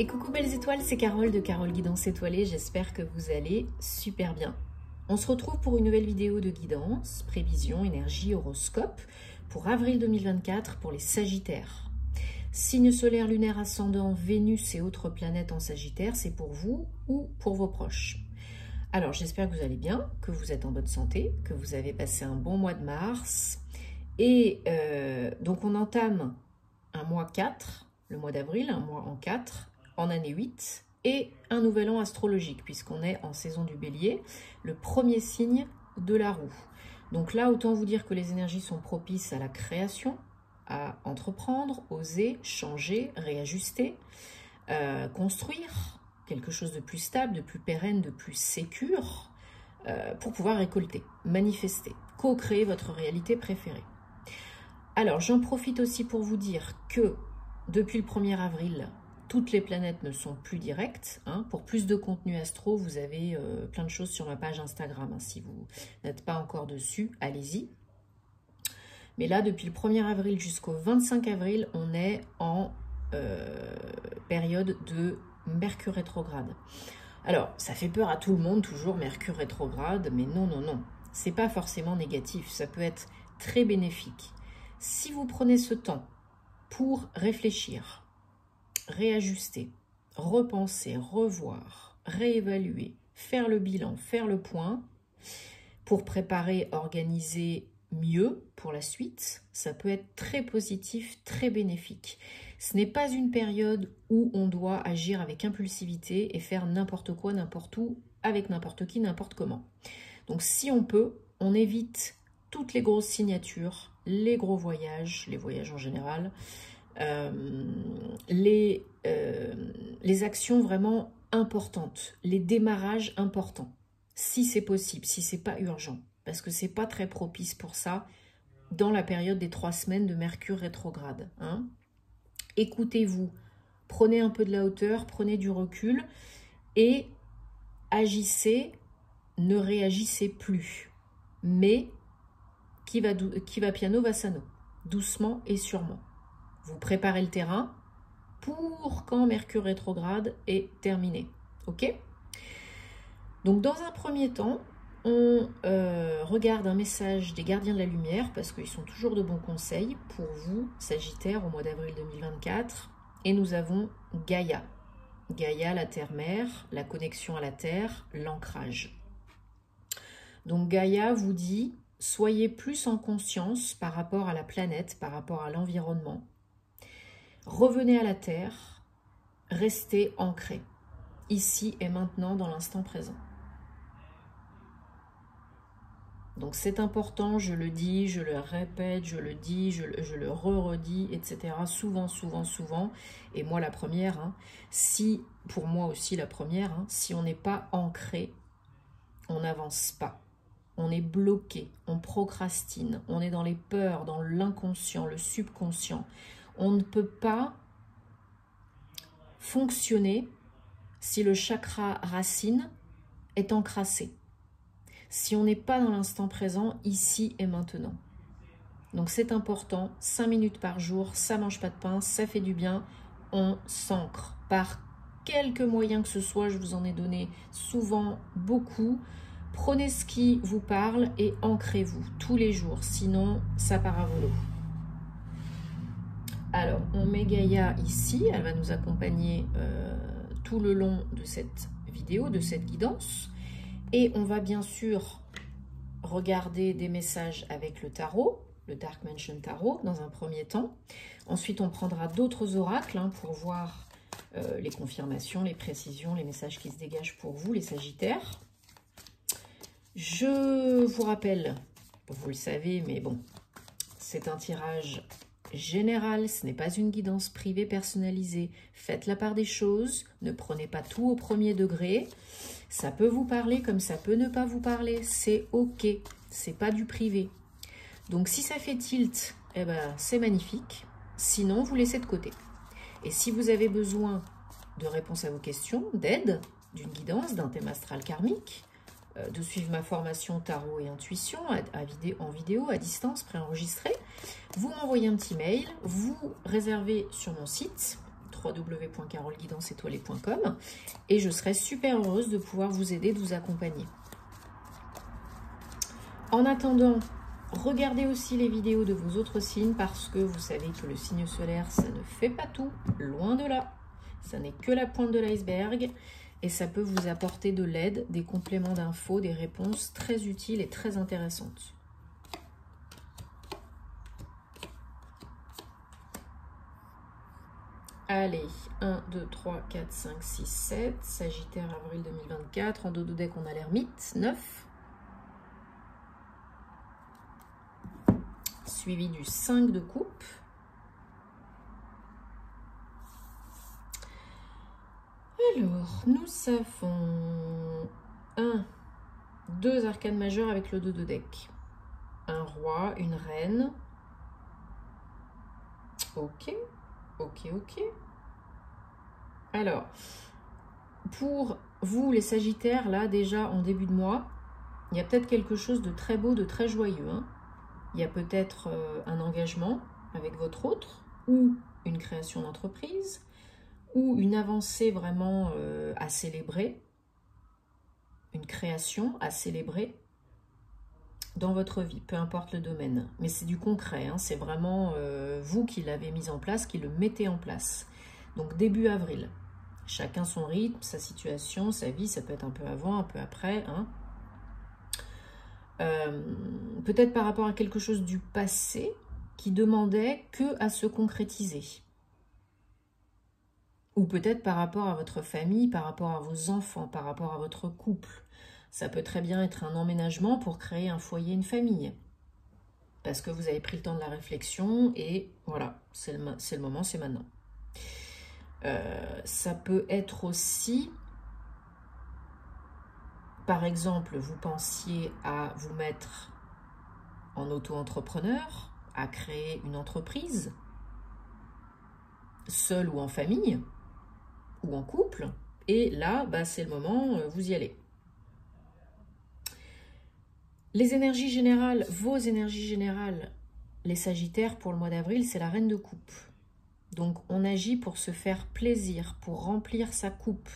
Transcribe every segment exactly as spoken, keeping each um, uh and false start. Et coucou belles étoiles, c'est Carole de Carole Guidance Étoilée, j'espère que vous allez super bien. On se retrouve pour une nouvelle vidéo de guidance, prévision, énergie, horoscope pour avril deux mille vingt-quatre pour les Sagittaires. Signe solaire, lunaire, ascendant, Vénus et autres planètes en Sagittaire, c'est pour vous ou pour vos proches. Alors j'espère que vous allez bien, que vous êtes en bonne santé, que vous avez passé un bon mois de mars. Et euh, donc on entame un mois quatre, le mois d'avril, un mois en quatre, en année huit, et un nouvel an astrologique, puisqu'on est en saison du bélier, le premier signe de la roue. Donc là, autant vous dire que les énergies sont propices à la création, à entreprendre, oser, changer, réajuster, euh, construire quelque chose de plus stable, de plus pérenne, de plus sécure, euh, pour pouvoir récolter, manifester, co-créer votre réalité préférée. Alors, j'en profite aussi pour vous dire que depuis le premier avril, toutes les planètes ne sont plus directes. Hein. Pour plus de contenu astro, vous avez euh, plein de choses sur ma page Instagram. Hein. Si vous n'êtes pas encore dessus, allez-y. Mais là, depuis le premier avril jusqu'au vingt-cinq avril, on est en euh, période de Mercure rétrograde. Alors, ça fait peur à tout le monde, toujours Mercure rétrograde, mais non, non, non. C'est pas forcément négatif, ça peut être très bénéfique. Si vous prenez ce temps pour réfléchir, réajuster, repenser, revoir, réévaluer, faire le bilan, faire le point, pour préparer, organiser mieux pour la suite, ça peut être très positif, très bénéfique. Ce n'est pas une période où on doit agir avec impulsivité et faire n'importe quoi, n'importe où, avec n'importe qui, n'importe comment. Donc si on peut, on évite toutes les grosses signatures, les gros voyages, les voyages en général, Euh, les, euh, les actions vraiment importantes, les démarrages importants, si c'est possible, si c'est pas urgent, parce que c'est pas très propice pour ça dans la période des trois semaines de Mercure rétrograde. Hein. Écoutez-vous, prenez un peu de la hauteur, prenez du recul et agissez, ne réagissez plus. Mais qui va, qui va piano va sano, doucement et sûrement. Vous préparez le terrain pour quand Mercure rétrograde est terminé. Ok? Donc, dans un premier temps, on euh, regarde un message des gardiens de la lumière parce qu'ils sont toujours de bons conseils pour vous, Sagittaire, au mois d'avril deux mille vingt-quatre. Et nous avons Gaïa. Gaïa, la terre-mère, la connexion à la terre, l'ancrage. Donc, Gaïa vous dit, soyez plus en conscience par rapport à la planète, par rapport à l'environnement. Revenez à la terre, restez ancré, ici et maintenant, dans l'instant présent. Donc c'est important, je le dis, je le répète, je le dis, je le, je le re-redis, et cetera. Souvent, souvent, souvent, et moi la première, hein, si, pour moi aussi la première, hein, si on n'est pas ancré, on n'avance pas. On est bloqué, on procrastine, on est dans les peurs, dans l'inconscient, le subconscient. On ne peut pas fonctionner si le chakra racine est encrassé, si on n'est pas dans l'instant présent, ici et maintenant. Donc c'est important, cinq minutes par jour, ça mange pas de pain, ça fait du bien, on s'ancre. Par quelques moyens que ce soit, je vous en ai donné souvent beaucoup, prenez ce qui vous parle et ancrez-vous tous les jours, sinon ça part à volo. Alors, on met Gaïa ici, elle va nous accompagner euh, tout le long de cette vidéo, de cette guidance. Et on va bien sûr regarder des messages avec le tarot, le Dark Mansion Tarot, dans un premier temps. Ensuite, on prendra d'autres oracles hein, pour voir euh, les confirmations, les précisions, les messages qui se dégagent pour vous, les Sagittaires. Je vous rappelle, vous le savez, mais bon, c'est un tirage général, ce n'est pas une guidance privée personnalisée. Faites la part des choses, ne prenez pas tout au premier degré. Ça peut vous parler comme ça peut ne pas vous parler, c'est ok, c'est pas du privé. Donc si ça fait tilt, eh ben, c'est magnifique, sinon vous laissez de côté. Et si vous avez besoin de réponses à vos questions, d'aide, d'une guidance, d'un thème astral karmique, euh, de suivre ma formation tarot et intuition à, à vidéo, en vidéo, à distance, préenregistrée, vous m'envoyez un petit mail, vous réservez sur mon site w w w point carole guidance étoilée point com et je serai super heureuse de pouvoir vous aider, de vous accompagner. En attendant, regardez aussi les vidéos de vos autres signes parce que vous savez que le signe solaire, ça ne fait pas tout, loin de là. Ça n'est que la pointe de l'iceberg et ça peut vous apporter de l'aide, des compléments d'infos, des réponses très utiles et très intéressantes. Allez, un, deux, trois, quatre, cinq, six, sept, Sagittaire, avril deux mille vingt-quatre, en dos de deck on a l'ermite, neuf, suivi du cinq de coupe, alors nous avons un, deux arcanes majeures avec le dos de deck, un roi, une reine, ok. Ok, ok. Alors, pour vous, les Sagittaires, là, déjà, en début de mois, il y a peut-être quelque chose de très beau, de très joyeux. Hein. Il y a peut-être euh, un engagement avec votre autre, ou une création d'entreprise, ou une avancée vraiment euh, à célébrer, une création à célébrer dans votre vie, peu importe le domaine. Mais c'est du concret, hein, c'est vraiment euh, vous qui l'avez mis en place, qui le mettez en place. Donc début avril, chacun son rythme, sa situation, sa vie, ça peut être un peu avant, un peu après. Hein. Euh, peut-être par rapport à quelque chose du passé qui demandait que à se concrétiser. Ou peut-être par rapport à votre famille, par rapport à vos enfants, par rapport à votre couple. Ça peut très bien être un emménagement pour créer un foyer, une famille. Parce que vous avez pris le temps de la réflexion et voilà, c'est le, le moment, c'est maintenant. Euh, ça peut être aussi, par exemple, vous pensiez à vous mettre en auto-entrepreneur, à créer une entreprise, seul ou en famille, ou en couple. Et là, bah, c'est le moment, vous y allez. Les énergies générales, vos énergies générales, les Sagittaires pour le mois d'avril, c'est la reine de coupe. Donc on agit pour se faire plaisir, pour remplir sa coupe,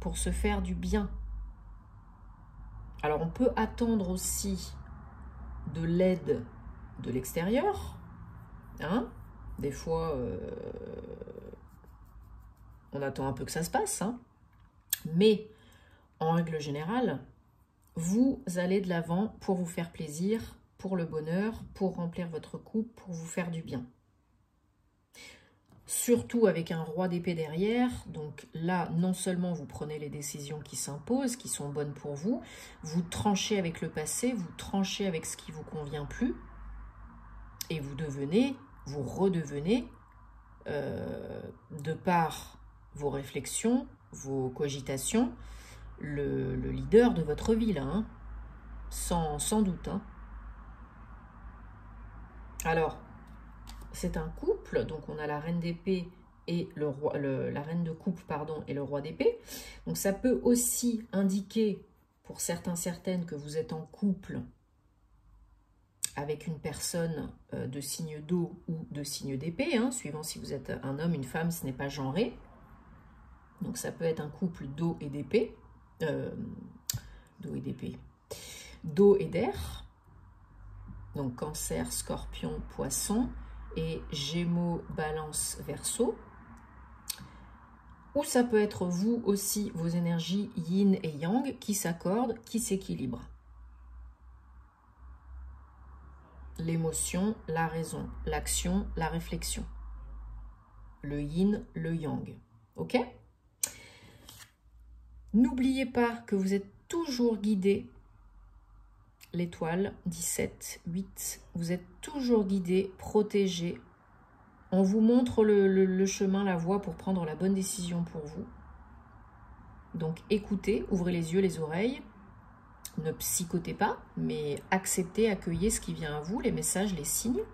pour se faire du bien. Alors on peut attendre aussi de l'aide de l'extérieur. Hein, des fois, euh, on attend un peu que ça se passe. Hein. Mais en règle générale, vous allez de l'avant pour vous faire plaisir, pour le bonheur, pour remplir votre coupe, pour vous faire du bien. Surtout avec un roi d'épée derrière, donc là, non seulement vous prenez les décisions qui s'imposent, qui sont bonnes pour vous, vous tranchez avec le passé, vous tranchez avec ce qui ne vous convient plus, et vous devenez, vous redevenez, euh, de par vos réflexions, vos cogitations, Le, le leader de votre vie, là, hein. sans, sans doute. Hein. Alors, c'est un couple, donc on a la reine d'épée et le roi, le, la reine de coupe, pardon, et le roi d'épée. Donc ça peut aussi indiquer, pour certains, certaines, que vous êtes en couple avec une personne euh, de signe d'eau ou de signe d'épée, hein, suivant si vous êtes un homme, une femme, ce n'est pas genré. Donc ça peut être un couple d'eau et d'épée. Euh, d'eau et d'épée, d'eau et d'air, donc cancer, scorpion, poisson, et gémeaux, balance, verseau. Ou ça peut être vous aussi, vos énergies yin et yang qui s'accordent, qui s'équilibrent. L'émotion, la raison, l'action, la réflexion. Le yin, le yang. Ok ? N'oubliez pas que vous êtes toujours guidé, l'étoile dix-sept, huit, vous êtes toujours guidé, protégé. On vous montre le, le, le chemin, la voie pour prendre la bonne décision pour vous. Donc écoutez, ouvrez les yeux, les oreilles, ne psychotez pas, mais acceptez, accueillez ce qui vient à vous, les messages, les signes.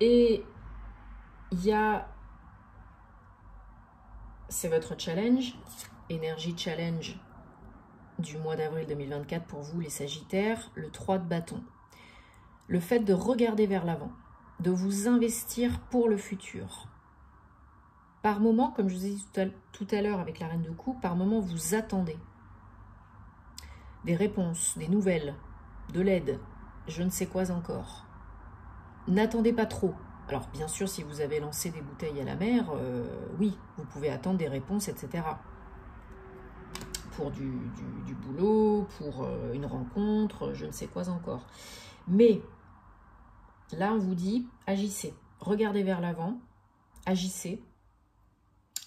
Et il y a... C'est votre challenge, énergie challenge du mois d'avril deux mille vingt-quatre pour vous, les Sagittaires, le trois de bâton. Le fait de regarder vers l'avant, de vous investir pour le futur. Par moment, comme je vous ai dit tout à l'heure avec la reine de coupe, par moment vous attendez des réponses, des nouvelles, de l'aide, je ne sais quoi encore. N'attendez pas trop. Alors bien sûr, si vous avez lancé des bouteilles à la mer, euh, oui, vous pouvez attendre des réponses, et cetera. Pour du, du, du boulot, pour euh, une rencontre, je ne sais quoi encore. Mais là, on vous dit, agissez, regardez vers l'avant, agissez,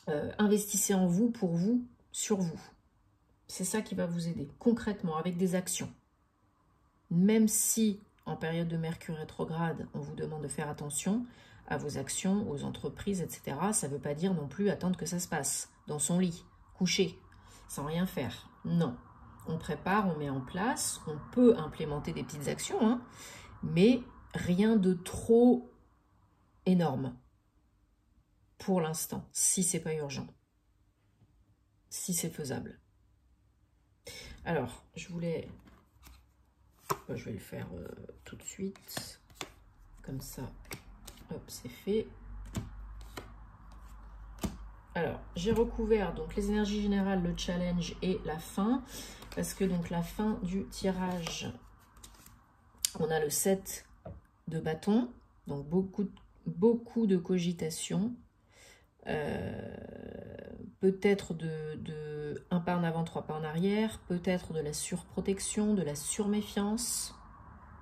euh, investissez en vous, pour vous, sur vous. C'est ça qui va vous aider, concrètement, avec des actions. Même si, en période de Mercure rétrograde, on vous demande de faire attention à vos actions, aux entreprises, et cetera, ça ne veut pas dire non plus attendre que ça se passe, dans son lit, couché, sans rien faire. Non, on prépare, on met en place, on peut implémenter des petites actions, hein, mais rien de trop énorme pour l'instant, si ce n'est pas urgent, si c'est faisable. Alors, je voulais... Je vais le faire euh, tout de suite. Comme ça, hop, c'est fait. Alors, j'ai recouvert donc les énergies générales, le challenge et la fin. Parce que donc la fin du tirage, on a le sept de bâton. Donc beaucoup, beaucoup de cogitation. Euh, peut-être de, de un pas en avant, trois pas en arrière, peut-être de la surprotection, de la surméfiance,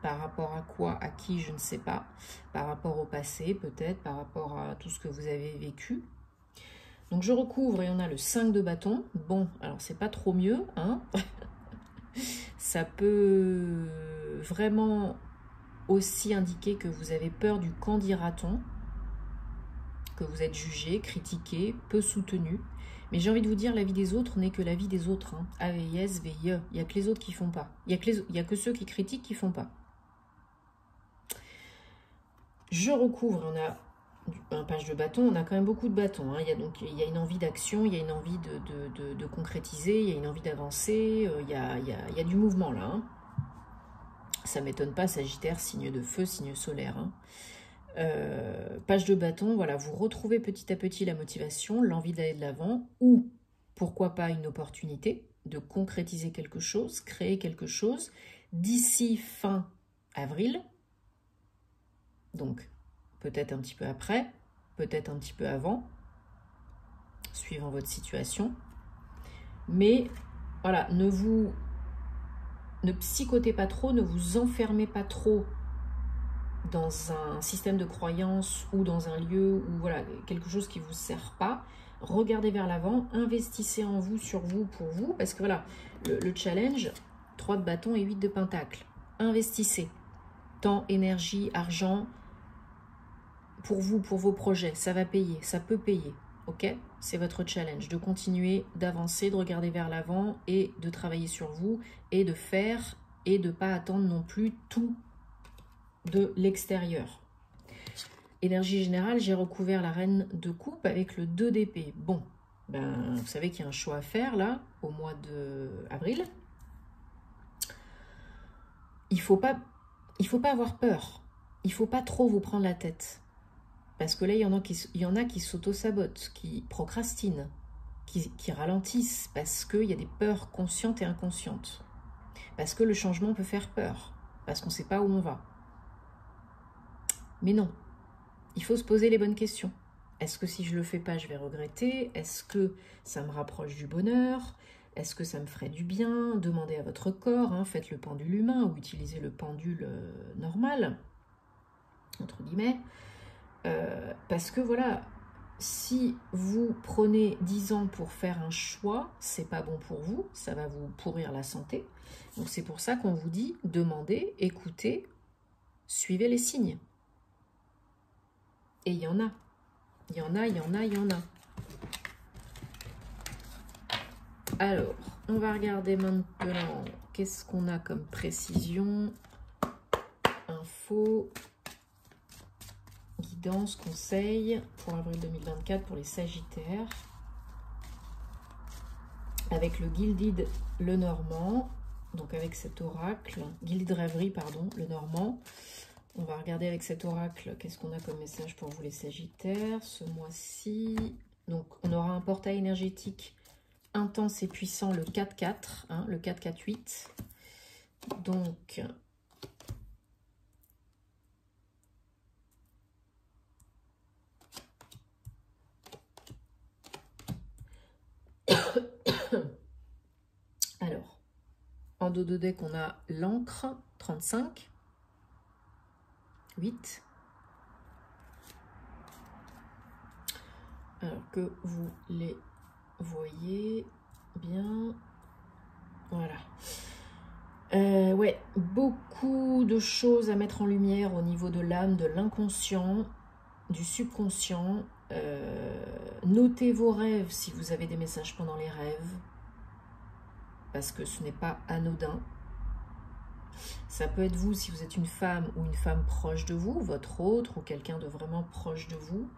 par rapport à quoi, à qui, je ne sais pas, par rapport au passé, peut-être, par rapport à tout ce que vous avez vécu. Donc je recouvre et on a le cinq de bâton. Bon, alors c'est pas trop mieux, hein. Ça peut vraiment aussi indiquer que vous avez peur du qu'en dira-t-on, que vous êtes jugé, critiqué, peu soutenu. Mais j'ai envie de vous dire, la vie des autres n'est que la vie des autres. Hein. A V I S V I E. Il n'y a que les autres qui font pas. Il n'y a que les... Il n'y a que ceux qui critiquent qui font pas. Je recouvre. On a un page de bâton. On a quand même beaucoup de bâtons. Hein. Il y a donc il y a une envie d'action. Il y a une envie de, de, de, de concrétiser. Il y a une envie d'avancer. Euh, il, il, il y a du mouvement là. Hein. Ça ne m'étonne pas. Sagittaire, signe de feu, signe solaire. Hein. Euh, page de bâton, voilà, vous retrouvez petit à petit la motivation, l'envie d'aller de l'avant ou, pourquoi pas, une opportunité de concrétiser quelque chose, créer quelque chose d'ici fin avril, donc peut-être un petit peu après, peut-être un petit peu avant, suivant votre situation, mais voilà, ne vous ne psychotez pas trop, ne vous enfermez pas trop dans un système de croyance ou dans un lieu ou voilà quelque chose qui ne vous sert pas. Regardez vers l'avant, investissez en vous, sur vous, pour vous, parce que voilà, le, le challenge, trois de bâton et huit de pentacle. Investissez. Temps, énergie, argent, pour vous, pour vos projets, ça va payer, ça peut payer, ok? C'est votre challenge, de continuer, d'avancer, de regarder vers l'avant et de travailler sur vous et de faire et de ne pas attendre non plus tout de l'extérieur. Énergie générale, j'ai recouvert la reine de coupe avec le deux d'épée. Bon, ben, vous savez qu'il y a un choix à faire là, au mois d'avril. Il ne faut pas, il faut pas avoir peur. Il ne faut pas trop vous prendre la tête. Parce que là, il y en a qui, il y en a qui s'auto-sabotent, qui procrastinent, qui, qui ralentissent, parce qu'il y a des peurs conscientes et inconscientes. Parce que le changement peut faire peur. Parce qu'on ne sait pas où on va. Mais non, il faut se poser les bonnes questions. Est-ce que si je ne le fais pas, je vais regretter? Est-ce que ça me rapproche du bonheur? Est-ce que ça me ferait du bien? Demandez à votre corps, hein, faites le pendule humain ou utilisez le pendule euh, normal, entre guillemets. Euh, parce que voilà, si vous prenez dix ans pour faire un choix, c'est pas bon pour vous, ça va vous pourrir la santé. Donc c'est pour ça qu'on vous dit, demandez, écoutez, suivez les signes. Et il y en a, il y en a, il y en a, il y en a. Alors, on va regarder maintenant qu'est-ce qu'on a comme précision, info, guidance, conseil pour avril deux mille vingt-quatre pour les Sagittaires. Avec le Guild le Normand, donc avec cet oracle, Guild de Rêverie, pardon, le Normand. On va regarder avec cet oracle qu'est-ce qu'on a comme message pour vous les Sagittaires ce mois-ci. Donc on aura un portail énergétique intense et puissant, le quatre quatre, hein, le quatre quatre huit. Donc alors en dos de deck on a l'encre trente-cinq huit. Alors que vous les voyez bien. Voilà. Euh, ouais, beaucoup de choses à mettre en lumière au niveau de l'âme, de l'inconscient, du subconscient. Euh, notez vos rêves si vous avez des messages pendant les rêves, parce que ce n'est pas anodin. Ça peut être vous si vous êtes une femme ou une femme proche de vous, votre autre ou quelqu'un de vraiment proche de vous.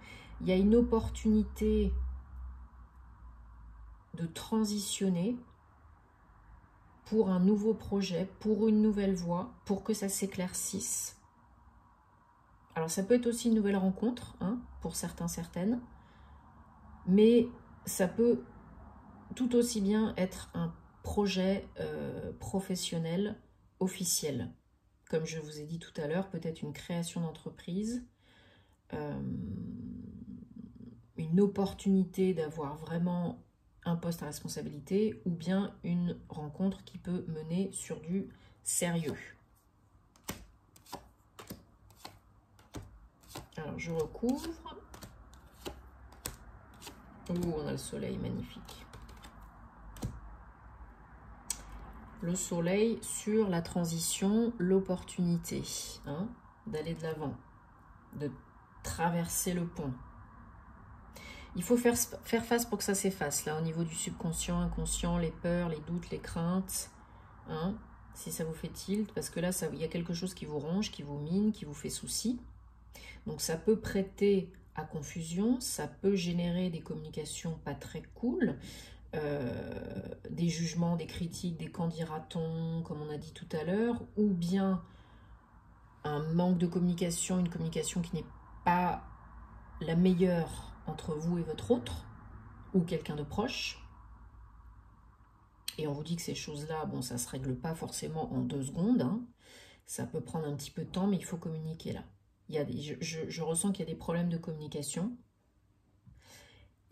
Il y a une opportunité de transitionner pour un nouveau projet, pour une nouvelle voie, pour que ça s'éclaircisse. Alors ça peut être aussi une nouvelle rencontre, hein, pour certains, certaines, mais ça peut tout aussi bien être un projet euh, professionnel, officiel. Comme je vous ai dit tout à l'heure, peut-être une création d'entreprise, euh, une opportunité d'avoir vraiment un poste à responsabilité ou bien une rencontre qui peut mener sur du sérieux. Alors, je recouvre. Ouh, on a le soleil, magnifique. Le soleil sur la transition, l'opportunité, hein, d'aller de l'avant, de traverser le pont. Il faut faire, faire face pour que ça s'efface, là, au niveau du subconscient, inconscient, les peurs, les doutes, les craintes, hein, si ça vous fait tilt, parce que là, ça, il y a quelque chose qui vous ronge, qui vous mine, qui vous fait souci. Donc, ça peut prêter à confusion, ça peut générer des communications pas très cool, euh, des jugements, des critiques, des qu'en dira-t-on, comme on a dit tout à l'heure, ou bien un manque de communication, une communication qui n'est pas la meilleure entre vous et votre autre, ou quelqu'un de proche, et on vous dit que ces choses-là, bon, ça ne se règle pas forcément en deux secondes, hein. Ça peut prendre un petit peu de temps, mais il faut communiquer là. Il y a des, je, je, je ressens qu'il y a des problèmes de communication,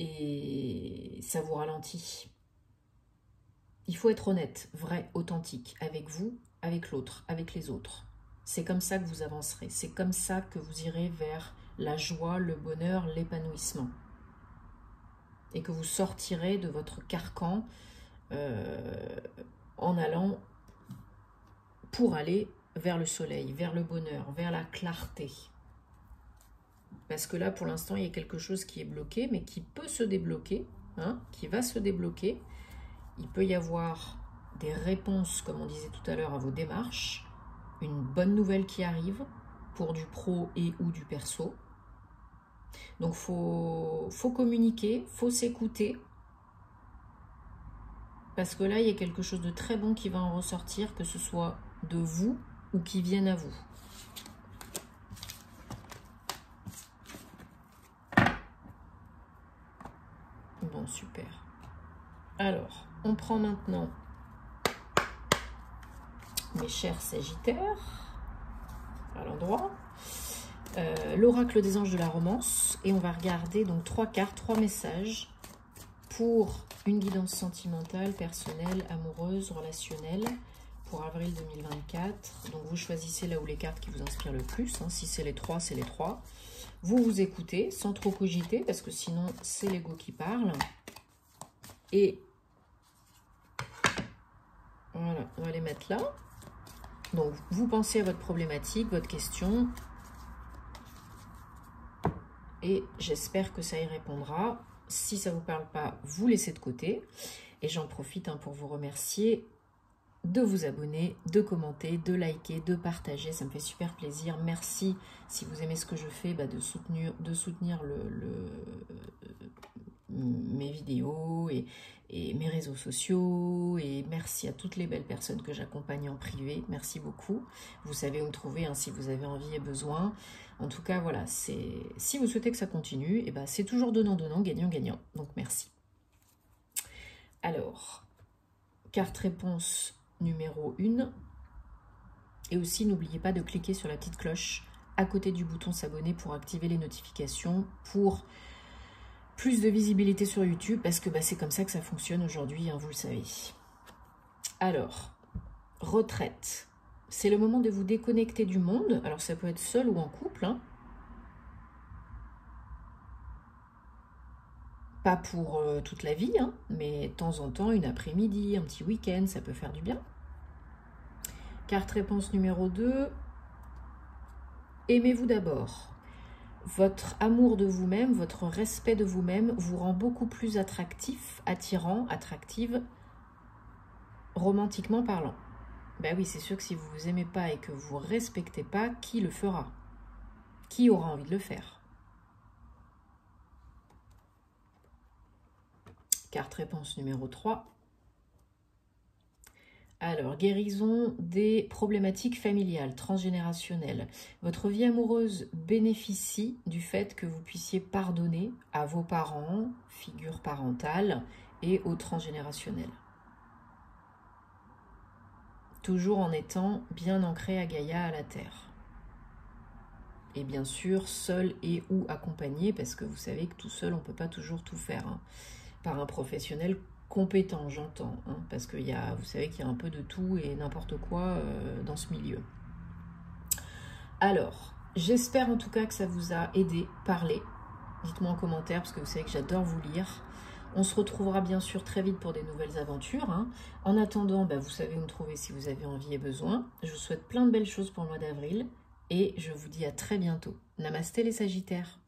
et ça vous ralentit. Il faut être honnête, vrai, authentique, avec vous, avec l'autre, avec les autres. C'est comme ça que vous avancerez, c'est comme ça que vous irez vers la joie, le bonheur, l'épanouissement. Et que vous sortirez de votre carcan euh, en allant pour aller vers le soleil, vers le bonheur, vers la clarté. Parce que là, pour l'instant, il y a quelque chose qui est bloqué, mais qui peut se débloquer, hein, qui va se débloquer. Il peut y avoir des réponses, comme on disait tout à l'heure, à vos démarches, une bonne nouvelle qui arrive, pour du pro et ou du perso. Donc, faut, faut communiquer, faut s'écouter. Parce que là, il y a quelque chose de très bon qui va en ressortir, que ce soit de vous ou qui vienne à vous. Bon, super. Alors, on prend maintenant mes chers Sagittaires. À l'endroit, euh, l'oracle des anges de la romance, et on va regarder donc trois cartes, trois messages pour une guidance sentimentale, personnelle, amoureuse, relationnelle pour avril deux mille vingt-quatre. Donc vous choisissez là où les cartes qui vous inspirent le plus, hein. Si c'est les trois, c'est les trois. Vous vous écoutez sans trop cogiter, parce que sinon c'est l'ego qui parle. Et voilà, on va les mettre là. Donc, vous pensez à votre problématique, votre question, et j'espère que ça y répondra. Si ça ne vous parle pas, vous laissez de côté. Et j'en profite hein, pour vous remercier de vous abonner, de commenter, de liker, de partager. Ça me fait super plaisir. Merci, si vous aimez ce que je fais, bah, de soutenir, de soutenir le, le, mes vidéos et, et mes réseaux sociaux, et merci à toutes les belles personnes que j'accompagne en privé, merci beaucoup. Vous savez où me trouver hein, si vous avez envie et besoin. En tout cas, voilà, c'est si vous souhaitez que ça continue, et ben c'est toujours donnant-donnant, gagnant-gagnant, donc merci. Alors, carte réponse numéro un, et aussi n'oubliez pas de cliquer sur la petite cloche à côté du bouton s'abonner pour activer les notifications, pour plus de visibilité sur YouTube, parce que bah, c'est comme ça que ça fonctionne aujourd'hui, hein, vous le savez. Alors, retraite, c'est le moment de vous déconnecter du monde, alors ça peut être seul ou en couple, hein. Pas pour euh, toute la vie, hein, mais de temps en temps, une après-midi, un petit week-end, ça peut faire du bien. Carte réponse numéro deux, aimez-vous d'abord. Votre amour de vous-même, votre respect de vous-même vous rend beaucoup plus attractif, attirant, attractive, romantiquement parlant. Ben oui, c'est sûr que si vous ne vous aimez pas et que vous ne respectez pas, qui le fera? Qui aura envie de le faire? Carte réponse numéro trois. Alors, guérison des problématiques familiales, transgénérationnelles. Votre vie amoureuse bénéficie du fait que vous puissiez pardonner à vos parents, figure parentale, et aux transgénérationnels. Toujours en étant bien ancré à Gaïa, à la Terre. Et bien sûr, seul et ou accompagné, parce que vous savez que tout seul, on ne peut pas toujours tout faire, hein. Par un professionnel compétent, j'entends, hein, parce que y a, vous savez qu'il y a un peu de tout et n'importe quoi euh, dans ce milieu. Alors, j'espère en tout cas que ça vous a aidé, parlé. Dites-moi en commentaire, parce que vous savez que j'adore vous lire. On se retrouvera bien sûr très vite pour des nouvelles aventures, hein. En attendant, bah, vous savez où me trouver si vous avez envie et besoin. Je vous souhaite plein de belles choses pour le mois d'avril et je vous dis à très bientôt. Namasté les Sagittaires.